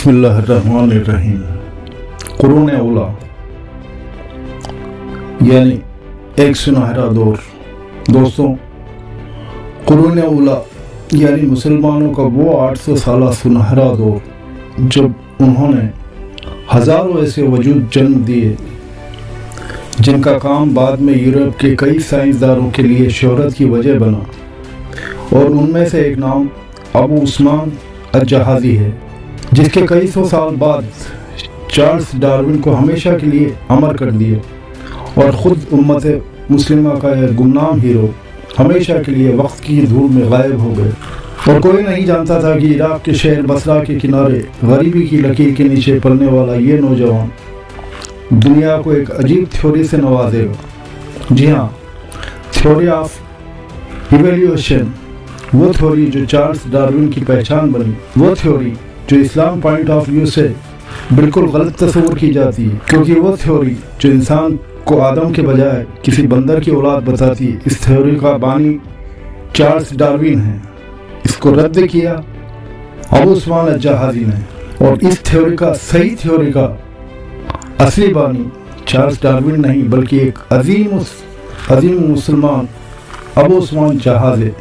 बिस्मिल्लाहिर्रहमानिर्रहीम। क़ुरून-ए-ऊला यानी एक सुनहरा दौर। दोस्तों, क़ुरून-ए-ऊला यानी मुसलमानों का वो 800 साल सुनहरा दौर जब उन्होंने हज़ारों ऐसे वजूद जन्म दिए जिनका काम बाद में यूरोप के कई साइंसदानों के लिए शोहरत की वजह बना, और उनमें से एक नाम अबू उस्मान अज़हाज़ी है, जिसके कई सौ साल बाद चार्ल्स डार्विन को हमेशा के लिए अमर कर दिए और ख़ुद उम्मत-ए-मुस्लिमा का यह गुमनाम हीरो हमेशा के लिए वक्त की धूल में गायब हो गए। और कोई नहीं जानता था कि इराक़ के शहर बसरा के किनारे गरीबी की लकीर के नीचे पलने वाला ये नौजवान दुनिया को एक अजीब थ्योरी से नवाजेगा। जी हाँ, थ्योरी ऑफ इवोल्यूशन, वो थ्योरी जो चार्ल्स डार्विन की पहचान बनी, वो थ्योरी जो इस्लाम पॉइंट ऑफ व्यू से बिल्कुल गलत तस्वीर की जाती है, क्योंकि वो थ्योरी जो इंसान को आदम के बजाय किसी बंदर की औलाद बताती है, इस थ्योरी का बानी चार्ल्स डार्विन है। इसको रद्द किया अबू उस्मान अज़हाज़ी ने, और इस थ्योरी का, सही थ्योरी का असली बानी चार्ल्स डार्विन नहीं बल्कि एक अजीम मुसलमान अबू उस्मान अज़हाज़ी है,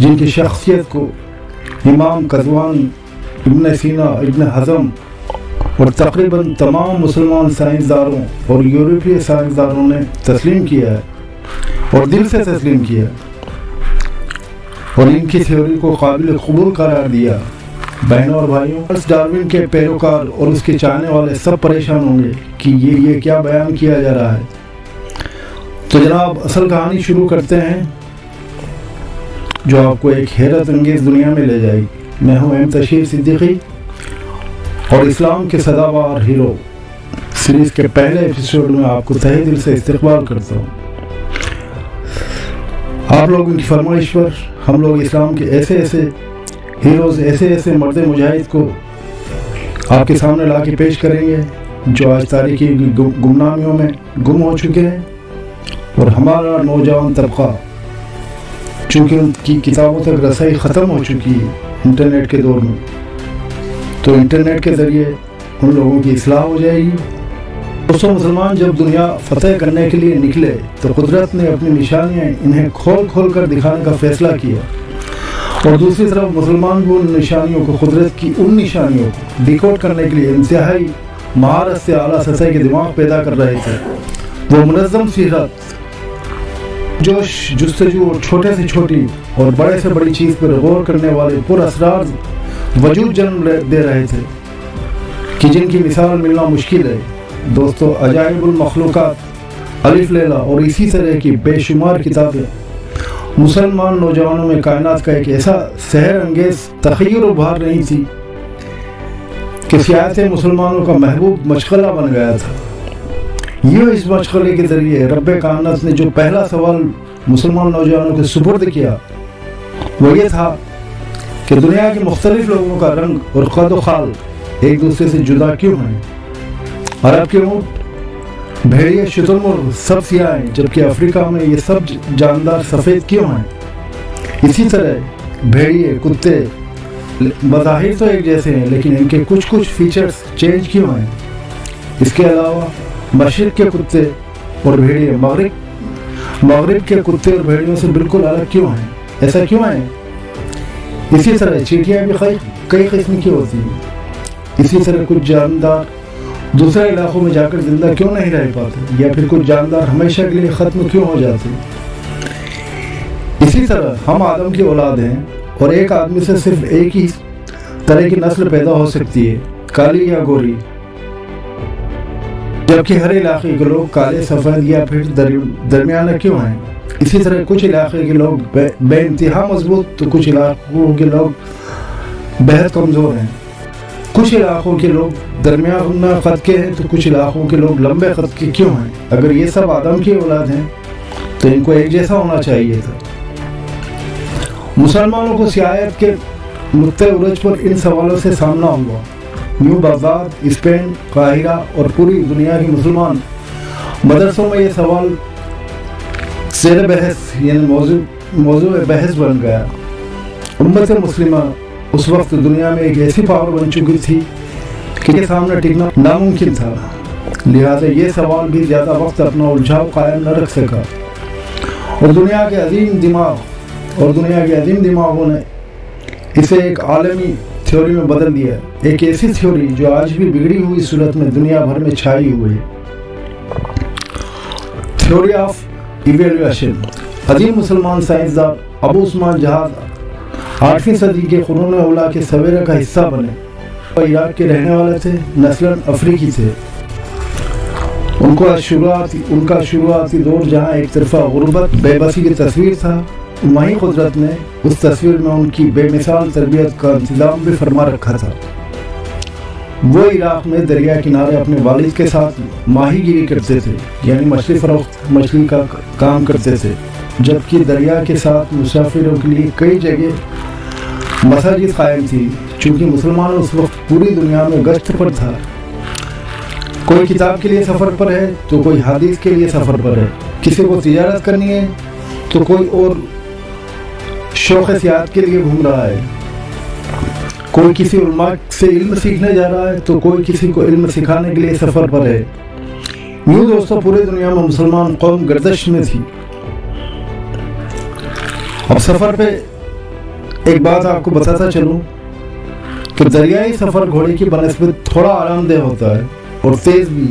जिनकी शख्सियत को इमाम कज़वानी, इब्ने सीना, इब्ने हज़म और तकरीबन तमाम मुसलमान साइंसदानों और यूरोपीय साइंसदानों ने तस्लीम किया है और दिल से तस्लीम किया और इनकी थ्योरी को काबिल कबूल करार दिया। बहनों और भाइयों, चार्ल्स डार्विन के पैरोकार और उसके चाहने वाले सब परेशान होंगे कि ये क्या बयान किया जा रहा है। तो जनाब, असल कहानी शुरू करते हैं जो आपको एक हैरत अंगेज़ दुनिया में ले जाएगी। मैं हूं अहमदीर सदीकी, और इस्लाम के सदाबार हीरो सीरीज़ के पहले एपिसोड में आपको तहे दिल से इस्तकबाल करता हूं। आप लोगों की फरमाइश पर हम लोग इस्लाम के ऐसे ऐसे हीरोज़, ऐसे ऐसे मर्द मुजाहिद को आपके सामने ला के पेश करेंगे जो आज तारीखी गुमनामियों में गुम हो चुके हैं, और हमारा नौजवान तबका चूँकि उनकी किताबों तक रसाई ख़त्म हो चुकी है इंटरनेट के दौर में, तो इंटरनेट के ज़रिए उन लोगों की इस्लाह हो जाएगी। दोस्तों, मुसलमान जब दुनिया फतेह करने के लिए निकले तो कुदरत ने अपनी निशानियाँ इन्हें खोल खोल कर दिखाने का फ़ैसला किया, और दूसरी तरफ मुसलमान भी उन निशानियों को, कुदरत की उन निशानियों को डिकोड करने के लिए इंतहाई महारत से आला सतह के दिमाग पैदा कर रहे थे। वो मुनज़्ज़म सीरत, जोश, जुस्तजू और छोटे से छोटी और बड़े से बड़ी चीज़ पर गौर करने वाले पुरअसरार वजूद जन्म दे रहे थे कि जिनकी मिसाल मिलना मुश्किल है। दोस्तों, अजाइबुल मखलूक़ात, अलिफ लैला और इसी तरह की बेशुमार किताबें मुसलमान नौजवानों में कायनात का एक ऐसा सहर अंगेज़ तख़य्युर उभार रही थी कि सियासत मुसलमानों का महबूब मशगला बन गया था। यूँ इस मशगले के ज़रिए रब्बे कायनात ने जो पहला सवाल मुसलमान नौजवानों के सुपुर्द किया वो ये था कि दुनिया के मुख्तलिफ लोगों का रंग और कद खाल एक दूसरे से जुदा क्यों हैं। अरब के ऊँट, भेड़िए, शुतुरमुर्ग और सब सियाह हैं, जबकि अफ्रीका में ये सब जानदार सफ़ेद क्यों हैं। इसी तरह भेड़िए, कुत्ते बज़ाहिर तो एक जैसे हैं, लेकिन इनके कुछ कुछ फीचर्स चेंज क्यों हैं। इसके अलावा मशरिक़ के कुत्ते और भेड़िए मगरिब के कुत्ते और भेड़ियों से बिल्कुल अलग क्यों हैं, ऐसा क्यों है। इसी तरह चींटियाँ भी कई किस्म की होती हैं। इसी तरह कुछ जानदार दूसरे इलाकों में जाकर ज़िंदा क्यों नहीं रह पाते, या फिर कुछ जानदार हमेशा के लिए ख़त्म क्यों हो जाते हैं। इसी तरह हम आदम की औलाद हैं, और एक आदमी से सिर्फ एक ही तरह की नस्ल पैदा हो सकती है, काली या गोरी, जबकि हर इलाके के लोग काले, सफ़ेद या फिर दरमियाना क्यों हैं। इसी तरह कुछ इलाके के लोग बेइंतहा मजबूत तो कुछ इलाकों के लोग बेहद कमज़ोर हैं। कुछ इलाकों के लोग दरमियाना कद के हैं तो कुछ इलाकों के लोग लंबे कद के क्यों हैं। अगर ये सब आदम की औलाद हैं तो इनको एक जैसा होना चाहिए था। मुसलमानों को सियाहत के नुक्ते उलझ पर इन सवालों से सामना हुआ। न्यू बगदाद, स्पेन, काहिरा और पूरी दुनिया के मुसलमान मदरसों में ये सवाल ज़ेर बहस यानी मौजूद बहस बन गया। उम्मत-ए-मुस्लिमा उस वक्त दुनिया में एक ऐसी पावर बन चुकी थी कि सामने टिकना नामुमकिन था। लिहाजा ये सवाल भी ज़्यादा वक्त अपना उलझाव कायम न रख सका और दुनिया के अजीम दिमागों ने इसे एक आलमी थ्योरी में बदल दिया। एक ऐसी थ्योरी जो आज भी बिगड़ी हुई सूरत में दुनिया भर में छाई हुई है। थ्योरी ऑफ इवोल्यूशन अजीम मुसलमान साइंसदान अबू उस्मान अज़हाज़ी 8वीं सदी के क़ुरून-ए-ऊला के सवेरे का हिस्सा बने। वह इराक के रहने वाले थे, नस्लन अफ्रीकी थे। उनका शुरुआती दौर जहाँ एक तरफा गुर्बत बेबसी की तस्वीर था, वहीं कुदरत ने उस तस्वीर में उनकी बेमिसाल तरबियत का इंतजाम भी फरमा रखा था। वो इराक में दरिया किनारे अपने वालिद के साथ माहीगिरी करते थे, यानी मछली फरोख्त मछली का काम करते थे, जबकि दरिया के साथ मुसाफिरों के लिए कई जगह मसाजिद कायम थी। चूँकि मुसलमान उस वक्त पूरी दुनिया में गश्त पर था, कोई किताब के लिए सफ़र पर है तो कोई हदीस के लिए सफ़र पर है, किसी को तिजारत करनी है तो कोई और शौक़ सियाहत के लिए घूम रहा है, कोई किसी उलमा से इल्म सीखने जा रहा है तो कोई किसी को इल्म सिखाने के लिए सफ़र पर है। यूँ दोस्तों पूरी दुनिया में मुसलमान कौम गर्दश में थी। अब सफ़र पे एक बात आपको बताता चलूँ कि दरियाई सफ़र घोड़े की बनस्बत थोड़ा आरामदेह होता है और तेज़ भी,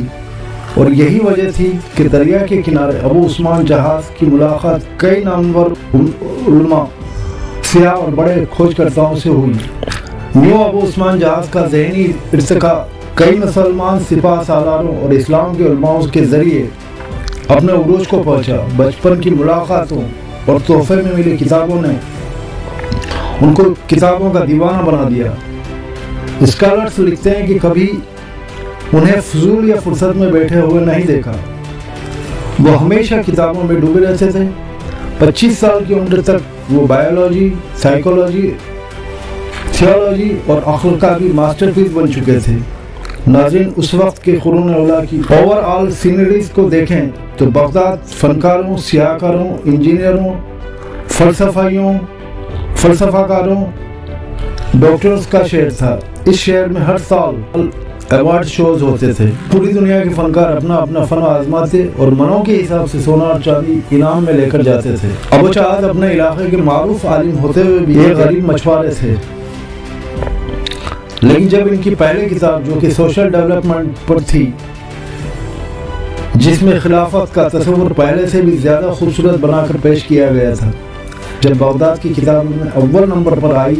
और यही वजह थी कि दरिया के किनारे अबू उस्मान जहाज़ की मुलाकात कई नामवर उलमा, सियाह और बड़े खोजकर्ताओं से हुई। न्यू अबू उस्मान जहाज़ का ज़हनी इर्तिका कई मुसलमान सिपाह सालारों और इस्लाम के उलमाओं के ज़रिए अपने उरूज को पहुँचा। बचपन की मुलाकातों और तोहफे में मिली किताबों ने उनको किताबों का दीवाना बना दिया। स्कॉलर्स लिखते हैं कि कभी उन्हें फजूल या फुर्सत में बैठे हुए नहीं देखा। वो हमेशा किताबों में डूबे रहते थे। 25 साल की उम्र तक वो बायोलॉजी, साइकोलॉजी, थियोलॉजी और अखलाक की मास्टरपीस बन चुके थे। नाज़रीन, उस वक्त के क़ुरून-ए-ऊला की ओवरऑल सीनरीज को देखें तो बगदाद फ़नकारों, सियाहकारों, इंजीनियरों, फ़लसफ़ाकारों, डॉक्टर्स का शहर था। इस शहर में हर साल अवार्ड शोज होते थे। पूरी दुनिया के फ़नकार अपना अपना फ़न आजमाते और मनों के हिसाब से सोना और चांदी इनाम में लेकर जाते थे। अबू चाहत अपने इलाके के मारूफ आलिम होते हुए भी एक गरीब मछुआरे थे, लेकिन जब इनकी पहली किताब जो कि सोशल डेवलपमेंट पर थी, जिसमें खिलाफत का तस्वीर पहले से भी ज़्यादा खूबसूरत बनाकर पेश किया गया था, जब बगदाद की किताब में अव्वल नंबर पर आई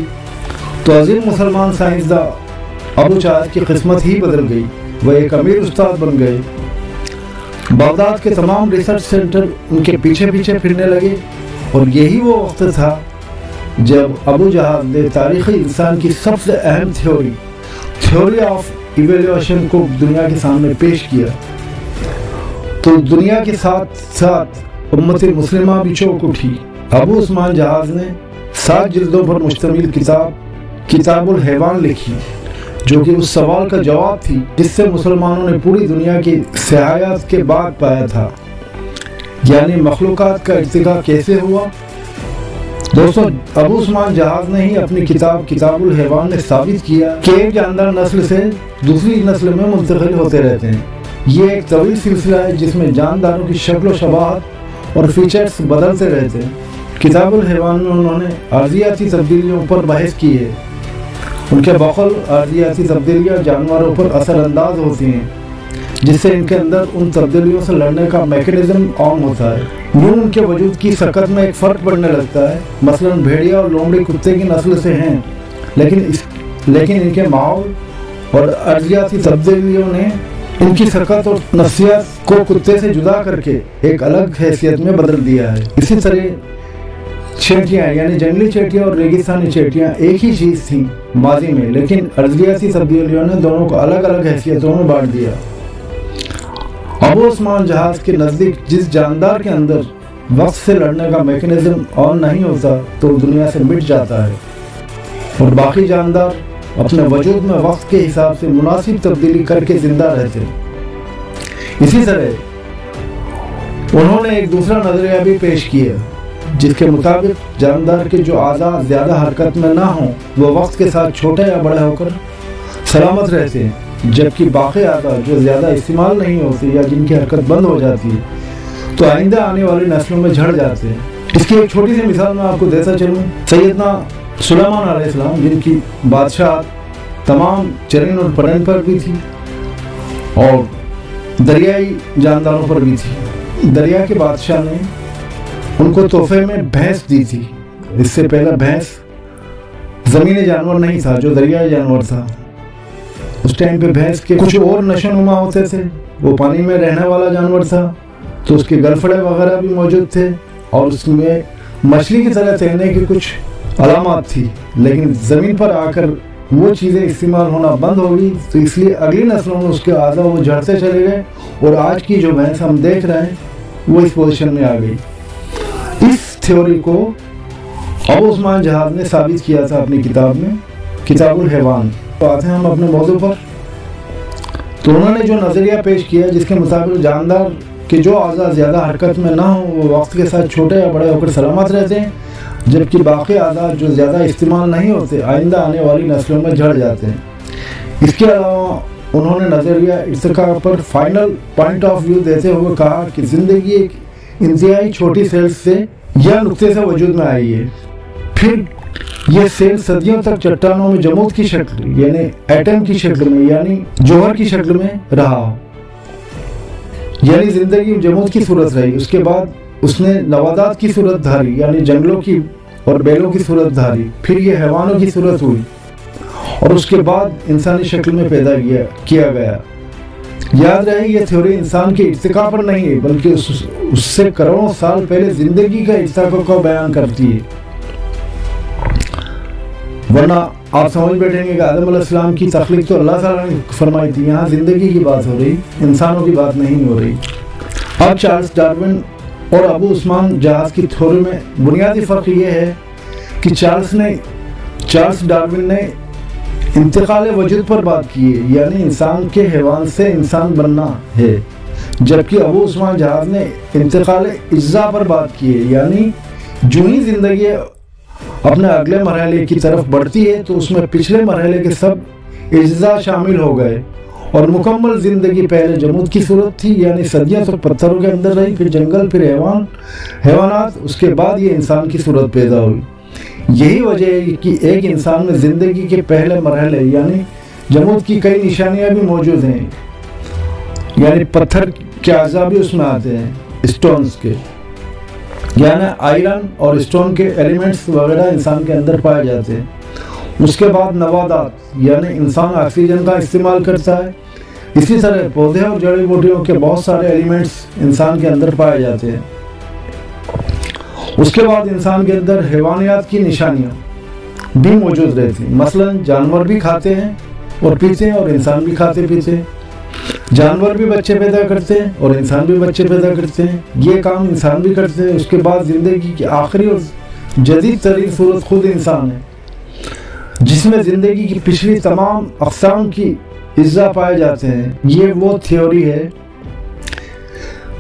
तो अजीम मुसलमान साइंसदान अबू चाहत की किस्मत ही बदल गई। वह एक अमीर उस्ताद बन गए। बगदाद के तमाम रिसर्च सेंटर उनके पीछे पीछे फिरने लगे और यही वो वक्त था जब अबू जहाज़ ने तारीख़ी इंसान की सबसे अहम थ्योरी ऑफ इवोल्यूशन को दुनिया के सामने पेश किया तो दुनिया के साथ साथ उम्मत-ए-मुस्लिमा भी चौंक उठी। अबू उस्मान जहाज़ ने 7 जिल्दों पर मुश्तमिल किताब किताबुल हैवान लिखी, जो कि उस सवाल का जवाब थी जिससे मुसलमानों ने पूरी दुनिया की सियाहत के बाद पाया था, यानी मखलूक़ात का इर्तिका कैसे हुआ। दोस्तों, अबू उस्मान जहाज़ ने ही अपनी किताब किताबुल हैवान ने साबित किया कि एक जानदार नस्ल से दूसरी नस्ल में मुंतकिल होते रहते हैं। ये एक तवील सिलसिला है जिसमें जानदारों की शक्ल शबाहत और फीचर्स बदलते रहते हैं। किताबुल हैवान में उन्होंने अर्जियाती तब्दीलियों पर बहस की है। उनके बकौल अर्जियाती तब्दीलियाँ जानवरों पर असरअंदाज होती हैं, जिससे इनके अंदर उन तब्दीलियों से लड़ने का मैकेनिज्म ऑन होता है। यूँ उनके वजूद की शकल में एक फ़र्क पड़ने लगता है। मसलन भेड़िया और लोमड़ी कुत्ते की नस्ल से हैं, लेकिन इनके माहौल और अर्जियाती तब्दीलियों ने इनकी शकल और नफसियात को कुत्ते से जुदा करके एक अलग हैसियत में बदल दिया है। इसी तरह चींटियाँ, यानी जंगली चींटियाँ और रेगिस्तानी चींटियाँ एक ही चीज़ थी माजी में, लेकिन अर्जियाती तब्दीलियों ने दोनों को अलग अलग हैसियतों में बांट दिया। अबू उस्मान जहाज़ के नज़दीक जिस जानदार के अंदर वक्त से लड़ने का मैकेनिज्म ऑन नहीं होता तो दुनिया से मिट जाता है और बाकी जानदार अपने वजूद में वक्त के हिसाब से मुनासिब तब्दीली करके ज़िंदा रहते। इसी तरह उन्होंने एक दूसरा नज़रिया भी पेश किया जिसके मुताबिक जानदार के जो आज़ा ज्यादा हरकत में ना हों वो वक्त के साथ छोटा या बड़ा होकर सलामत रहते हैं, जबकि बाकी आज़ा जो ज़्यादा इस्तेमाल नहीं होते या जिनकी हरकत बंद हो जाती है तो आइंदा आने वाली नस्लों में झड़ जाते हैं। इसकी एक छोटी सी मिसाल मैं आपको देता चलूँ, सैयदना सुलेमान अलैहिस्सलाम जिनकी बादशाह तमाम चरन और पढ़न पर भी थी और दरियाई जानदारों पर भी थी, दरिया के बादशाह ने उनको तोहफे में भैंस दी थी। इससे पहले भैंस ज़मीनी जानवर नहीं था जो दरियाई जानवर था। उस टाइम पे भैंस के कुछ और नशोनुमा होते थे, वो पानी में रहने वाला जानवर था तो उसके गलफड़े वगैरह भी मौजूद थे और उसमें मछली की तरह तैरने की कुछ अलामत थी, लेकिन ज़मीन पर आकर वो चीज़ें इस्तेमाल होना बंद हो गई तो इसलिए अगली नस्लों में उसके आधा वो झड़ते चले गए और आज की जो भैंस हम देख रहे हैं वो इस पोजीशन में आ गई। इस थ्योरी को अबू उस्मान अज़हाज़ी ने साबित किया था अपनी किताब में किताबुल हैवान। तो आते हैं हम अपने मौजू पर। तो उन्होंने जो नज़रिया पेश किया जिसके मुताबिक जानदार के जो आज़ा ज़्यादा हरकत में ना हो वो वक्त के साथ छोटे या बड़े होकर सलामत रहते हैं, जबकि बाकी आज़ाद जो ज़्यादा इस्तेमाल नहीं होते आइंदा आने वाली नस्लों में झड़ जाते हैं। इसके अलावा उन्होंने नज़रिया इर्तिका पर फाइनल पॉइंट ऑफ व्यू देते हुए कहा कि ज़िंदगी एक इंतहाई छोटी सेल्स से या नुक्ते से वजूद में आई है, फिर ये सेल सदियों तक चट्टानों में जमूद की शक्ल यानी एटम की शक्ल में यानी जोहर की शक्ल में रहा, यानी ज़िंदगी जमूद की सूरत रही। उसके बाद उसने नवादात की सूरत धारी यानी जंगलों की और बैलों की सूरत धारी, फिर ये हैवानों की सूरत हुई और उसके बाद इंसानी शक्ल में पैदा किया गया। याद रहे ये थ्योरी इंसान के इर्तिका पर नहीं है बल्कि उससे करोड़ों साल पहले जिंदगी का इर्तिका को बयान करती है, वरना आप समझ बैठेंगे कि आदम अलैहिस्सलाम की तख्लीक तो अल्लाह ताला ने फरमाई थी। यहाँ जिंदगी की बात हो रही, इंसानों की बात नहीं हो रही। अब चार्ल्स डार्विन और अबू उस्मान अज़हाज़ी की थ्योरी में बुनियादी फ़र्क ये है कि चार्ल्स डार्विन ने इंतकाल वजूद पर बात की है यानी इंसान के हैवान से इंसान बनना है, जबकि अबू उस्मान अज़हाज़ी ने इंतकाल इज्जा पर बात की है यानी जो ही ज़िंदगी अपने अगले मरहले की तरफ बढ़ती है तो उसमें पिछले मरहले के सब इज्जा शामिल हो गए और मुकम्मल ज़िंदगी पहले जमूद की सूरत थी यानी सदियों तक पत्थरों के अंदर रही, फिर जंगल, फिर हैवानात, उसके बाद ये इंसान की सूरत पैदा हुई। यही वजह है कि एक इंसान में ज़िंदगी के पहले मरहले यानी जमूद की कई निशानियाँ भी मौजूद हैं, यानी पत्थर के अज़ा भी उसमें आते हैं, स्टोन्स के यानी आयरन और स्टोन के एलिमेंट्स वगैरह इंसान के अंदर पाए जाते हैं। उसके बाद नवादात यानी इंसान ऑक्सीजन का इस्तेमाल करता है, इसी तरह पौधे और जड़ी बूटियों के बहुत सारे एलिमेंट्स इंसान के अंदर पाए जाते हैं। उसके बाद इंसान के अंदर हैवानियत की निशानियाँ भी मौजूद रहती हैं, मसलन जानवर भी खाते हैं और पीते हैं और इंसान भी खाते पीते हैं, जानवर भी बच्चे पैदा करते हैं और इंसान भी बच्चे पैदा करते हैं, ये काम इंसान भी करते हैं। उसके बाद ज़िंदगी की आखिरी और जदीद तरीन सूरत खुद इंसान है जिसमें ज़िंदगी की पिछली तमाम अक़साम की इज़्ज़ा पाए जाते हैं। ये वो थ्योरी है,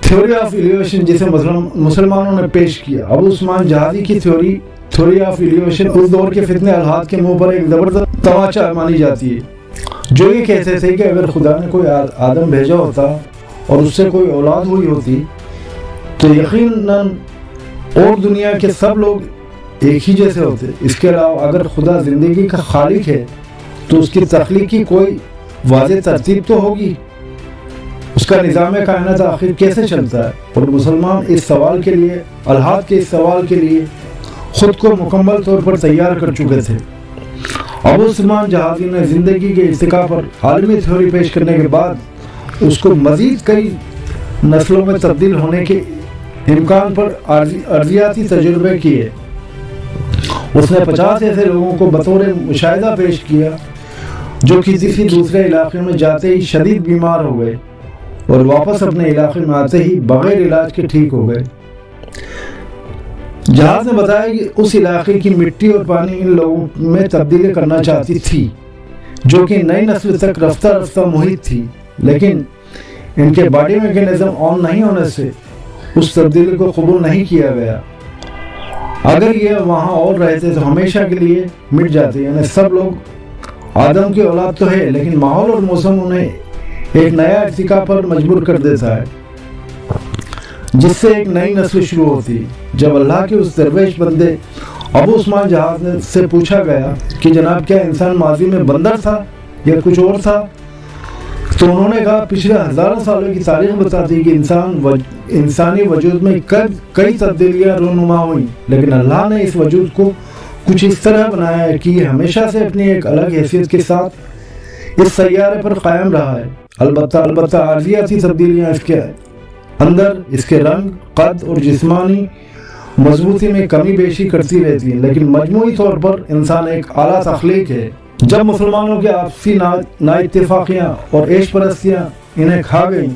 थ्योरी ऑफ इवोल्यूशन, जिसे मुसलमानों ने पेश किया। अबू उस्मान अज़हाज़ी की थ्योरी ऑफ इवोल्यूशन उस दौर के फितने अलहाद के मुँह पर एक ज़बरदस्त तमाचा मानी जाती है, जो ये कहते थे कि अगर खुदा ने कोई आदम भेजा होता और उससे कोई औलाद हुई होती तो यकीनन और दुनिया के सब लोग एक ही जैसे होते। इसके अलावा अगर खुदा ज़िंदगी का खालिक है तो उसकी तख्लीक की कोई वाज़ेह तरतीब तो होगी, उसका निज़ाम कायनात आखिर कैसे चलता है। और मुसलमान इस सवाल के लिए, अलहाद के इस सवाल के लिए ख़ुद को मुकम्मल तौर पर तैयार कर चुके थे। अबू उस्मान अज़हाज़ी ने ज़िंदगी के इर्तिका पर आलमी थ्योरी पेश करने के बाद उसको मज़ीद कई नस्लों में तब्दील होने के इम्कान पर अर्जियाती तजुर्बे किए। उसने 50 ऐसे लोगों को बतौर मुशाहिदा पेश किया जो किसी दूसरे इलाके में जाते ही शदीद बीमार हो गए और वापस अपने इलाके में आते ही बगैर इलाज के ठीक हो गए। जहाज ने बताया कि उस इलाके की मिट्टी और पानी इन लोगों में तब्दील करना चाहती थी जो कि नई नस्ल तक रफ्ता रफ्ता मुहित थी, लेकिन इनके बॉडी मैकेनिज्म ऑन नहीं होने से उस तब्दीली को कबूल नहीं किया गया अगर ये वहाँ और रहते तो हमेशा के लिए मिट जाते। यानी सब लोग आदम की औलाद तो है, लेकिन माहौल और मौसम उन्हें एक नया इर्तिका पर मजबूर कर देता है, जिससे एक नई नस्ल शुरू होती। जब अल्लाह के उस दरवेश बंदे अबू उस्मान अज़हाज़ी से पूछा गया कि जनाब क्या इंसान माजी में बंदर था या कुछ और था, तो उन्होंने कहा पिछले हज़ारों सालों की तारीख बताती कि इंसानी वजूद में कई तब्दीलियाँ रूनुमा हुई, लेकिन अल्लाह ने इस वजूद को कुछ इस तरह बनाया है कि ये हमेशा से अपनी एक अलग हैसियत के साथ इस सैयारे पर कायम रहा है। अलबत्ता आर्जियाती तब्दीलियाँ इसके अंदर इसके रंग, कद और जिस्मानी मजबूती में कमी बेशी करती रहती है, लेकिन मजमूई तौर पर इंसान एक आला तख्लीक है। जब मुसलमानों के आपसी नाइतफाकियाँ और ऐश परस्तियाँ इन्हें खा गई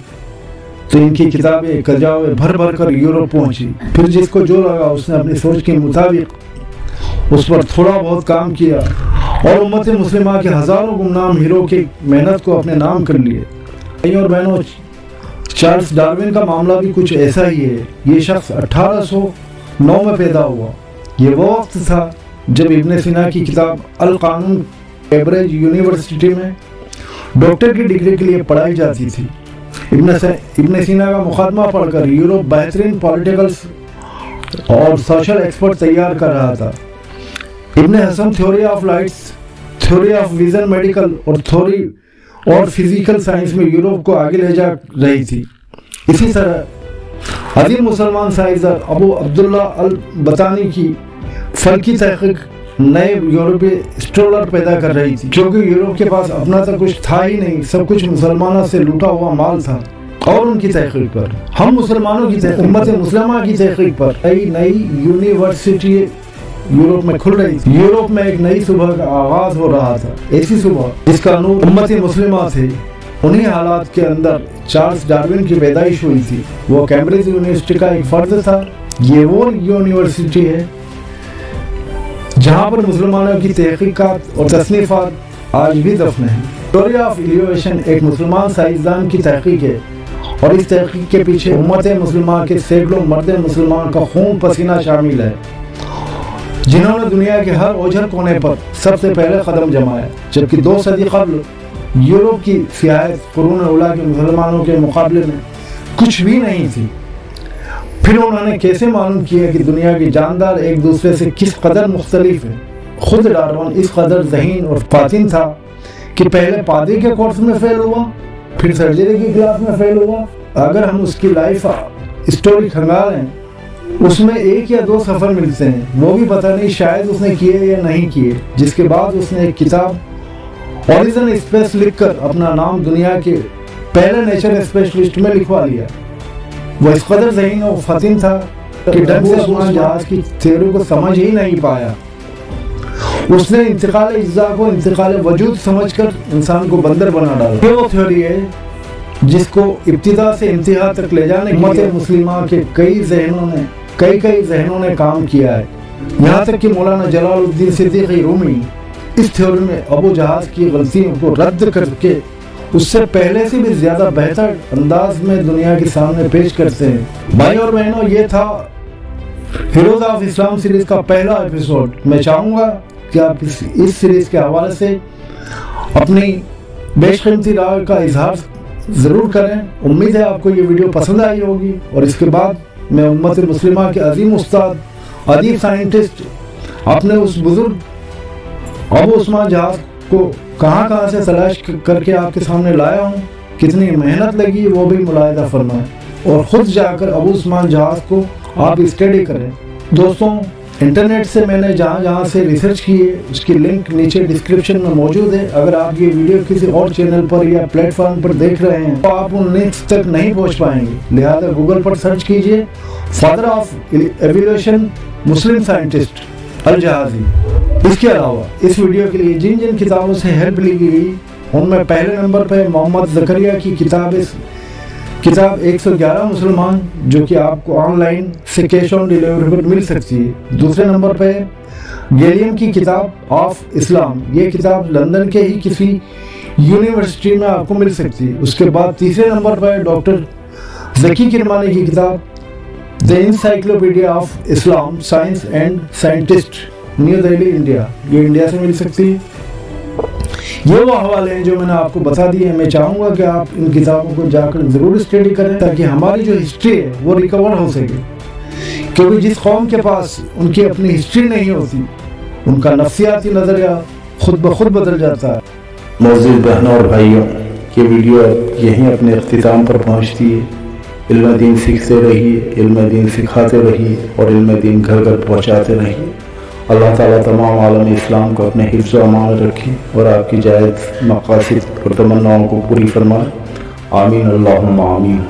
तो इनकी किताबें कजावे भर भर कर यूरोप पहुँची। फिर जिसको जो लगा उसने अपनी सोच के मुताबिक उस पर थोड़ा बहुत काम किया और उम्मत-ए-मुस्लिमा के हज़ारों गुमनाम हीरो की मेहनत को अपने नाम कर लिए। भाइयों और बहनों, चार्ल्स डार्विन का मामला भी कुछ ऐसा ही है। ये शख्स 1809 में पैदा हुआ। ये वो वक्त था जब इब्ने सीना की किताब अल कानून कैम्ब्रिज यूनिवर्सिटी में डॉक्टर की डिग्री के लिए पढ़ाई जाती थी। इब्ने सीना का मुखात्मा पढ़कर यूरोप बेहतरीन पॉलिटिकल और सोशल एक्सपर्ट तैयार कर रहा था। इब्ने हज़म theory of lights, theory of vision medical और थ्योरी और फिजिकल साइंस में यूरोप को आगे ले जा रही थी। इसी तरह अजीम मुसलमान साइंसदान अबू अब्दुल्ला अल बतानी की फल्की तहकीक नए यूरोपीय एक्सप्लोरर पैदा कर रही थी, क्योंकि यूरोप के पास अपना तो कुछ था ही नहीं, सब कुछ मुसलमानों से लूटा हुआ माल था। और उनकी तहकीक पर, हम मुसलमानों की उम्मत-ए-मुस्लिमा की तहकीक पर नई यूनिवर्सिटी यूरोप में खुल रही थी। यूरोप में एक नई सुबह का आगाज हो रहा था, ऐसी सुबह जिसका नूर उम्मत-ए-मुस्लिमा थे। उन्हीं हालात के अंदर चार्ल्स डार्विन की पैदाइश हुई थी। वो कैम्ब्रिज यूनिवर्सिटी का एक फर्द था। ये वो यूनिवर्सिटी है जहाँ पर मुसलमानों की तहकीकात और तसनीफात आज भी दफन है। थ्योरी ऑफ इवोल्यूशन एक मुसलमान साइंसदान की तहकीक है और इस तहकीक के पीछे उम्मत-ए-मुस्लिमा के सैकड़ों मर्द मुसलमान का खून पसीना शामिल है, जिन्होंने दुनिया के हर ओझर कोने पर सबसे पहले कदम जमाया। जबकि 2 सदी कब्ल यूरोप की सियाहत क़ुरून-ए-ऊला के मुसलमानों के मुकाबले में कुछ भी नहीं थी। फिर उन्होंने कैसे मालूम किया कि दुनिया के जानदार एक दूसरे से किस कदर मुख्तलिफ है। खुद डार्विन इस कदर ज़हीन और फातिन था कि पहले पादरी के कोर्स में फेल हुआ, फिर सर्जरी की क्लास में फेल हुआ। अगर हम उसकी लाइफ स्टोरी खंगालें, उसमें 1 या 2 सफर मिलते हैं, वो भी पता नहीं शायद उसने किए या नहीं किए, जिसके बाद उसने एक किताब ओरिजिन स्पेस लिखकर अपना नाम दुनिया के पहले नेचर स्पेशलिस्ट में लिखवा लिया। वह इस कदर ज़हीन और फतीन था कि ढंग से उस्मान जहाज की थ्योरी को समझ ही नहीं पाया। उसने इंतकाल इज्जा को इंतकाल वजूद समझकर इंसान को बंदर बना डाला। वो थ्योरी है जिसको इब्तिदा से इंतहा तक ले जाने उम्मत-ए-मुस्लिमा के कई जहनों ने काम किया है। यहाँ तक कि मौलाना जलालुद्दीन सिद्दीकी रूमी इस थ्योरी में अबू जहाज की गलतियों को रद्द करके उससे पहले से भी ज़्यादा बेहतर अंदाज में दुनिया के सामने पेश करते हैं। भाई और बहनों, ये था हीरोज़ ऑफ इस्लाम सीरीज़ का पहला एपिसोड। मैं चाहूँगा कि आप इस सीरीज़ के हवाले से अपनी बेशकीमती राय का इजहार ज़रूर करें। उम्मीद है आपको ये वीडियो पसंद आई होगी। और इसके बाद मैं उम्मत-ए-मुस्लिमा के अजीम उस्ताद, अदीब साइंटिस्ट, अपने उस बुज़ुर्ग अबू उस्मान अज़हाज़ी को कहाँ से तलाश करके आपके सामने लाया हूँ, कितनी मेहनत लगी वो भी मुलाहिज़ा फरमाएँ और ख़ुद जाकर अबू उस्मान अज़हाज़ी को आप स्टडी करें। दोस्तों, इंटरनेट से मैंने जहाँ से रिसर्च की है उसकी लिंक नीचे डिस्क्रिप्शन में मौजूद है। अगर आप ये वीडियो किसी और चैनल पर या प्लेटफॉर्म पर देख रहे हैं तो आप उन लिंक्स तक नहीं पहुँच पाएंगे, लिहाजा गूगल पर सर्च कीजिए father of evolution Muslim scientist अज़हाज़ी। इसके अलावा इस वीडियो के लिए जिन जिन किताबों से हेल्प ली गई उनमें पहले नंबर पर मोहम्मद जकरिया की किताब 111 मुसलमान, जो कि आपको ऑनलाइन से कैश ऑन डिलीवरी पर मिल सकती है। दूसरे नंबर पे गैलियम की किताब ऑफ इस्लाम, ये किताब लंदन के ही किसी यूनिवर्सिटी में आपको मिल सकती है। उसके बाद तीसरे नंबर पे डॉक्टर जकी इर्मानी की किताब the encyclopaedia of Islam science and scientist, new Delhi, India. ये इंडिया से मिल सकती है। ये वो हवाले हैं जो मैंने आपको बता दिए। मैं चाहूँगा कि आप इन किताबों को जाकर ज़रूर स्टडी करें ताकि हमारी जो हिस्ट्री है वो रिकवर हो सके, क्योंकि जिस कौम के पास उनकी अपनी हिस्ट्री नहीं होती उनका नफसियाती नज़रिया खुद ब खुद बदल जाता है। मौजूद बहनों और भाइयों, ये वीडियो यहीं अपने अख्तिताम पर पहुंचती है। इल्म दीन सीखते रहिए, इल्म दीन सिखाते रहिए और इल्म दीन घर घर पहुंचाते रहिए। अल्लाह ताला तमाम आलम इस्लाम को अपने हिफ्ज़ अमान रखे और आपकी जायज़ मक़ासिद और तमन्नाओं को पूरी फरमाए। आमीन, अल्लाहुम्मा आमीन।